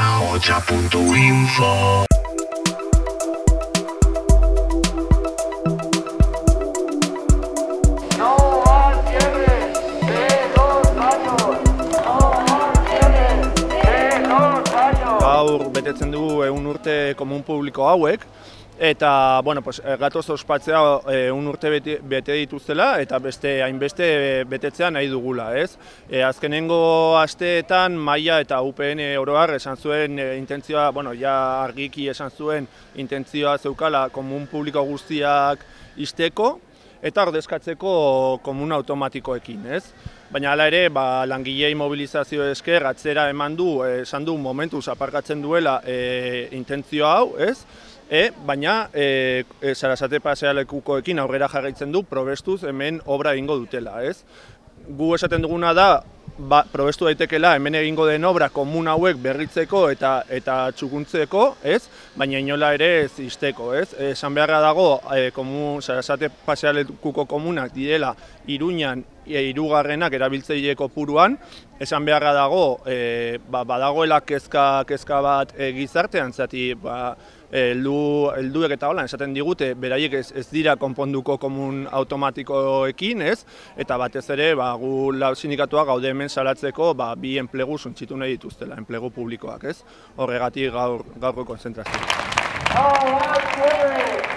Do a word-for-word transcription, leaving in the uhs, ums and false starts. Ahotsa punto info. Gaur betetzen dugu ehun urte komun publiko hauek. Eta, bueno, pues, gatoz ospatzea e, un urte bete, bete dituztela eta beste hainbeste e, betetzea nahi dugula, ez? E, azkenengo asteetan maila eta U P N oroar esan zuen e, intentzioa, bueno, ja argiki esan zuen intentzioa zeukala komun publiko guztiak izteko eta ordezkatzeko komuna automatikoekin, ez? Baina hala ere, ba, langilei mobilizazio esker atzera eman du, esan du momentuz aparkatzen duela e, intentzioa hau, ez? E, baina e, e, Sarasate pasealekukoekin aurrera jarraitzen du probestuz hemen obra egingo dutela, ez? Gu esaten duguna da, ba, probestu daitekela hemen egingo den obra komun hauek berritzeko eta eta txukuntzeko, ez? Baina inola ere ez izteko, ez? Esan beharra dago, e, komun, Sarasate pasealekuko komunak direla Iruñan hirugarrenak erabiltzaile kopuruan, esan beharra dago, e, ba, badagoela kezka kezka bat e, gizartean, zati, ba, heldu helduek eta holan esaten digute beraiek ez, ez dira konponduko komun automatikoekin, ez? Eta batez ere, ba, gu lau sindikatua gaude hemen salatzeko, ba, bi enplegu suntzitu nahi dituztela, enplegu publikoak, ez? Horregatik gaur gaurko kontzentrazioa.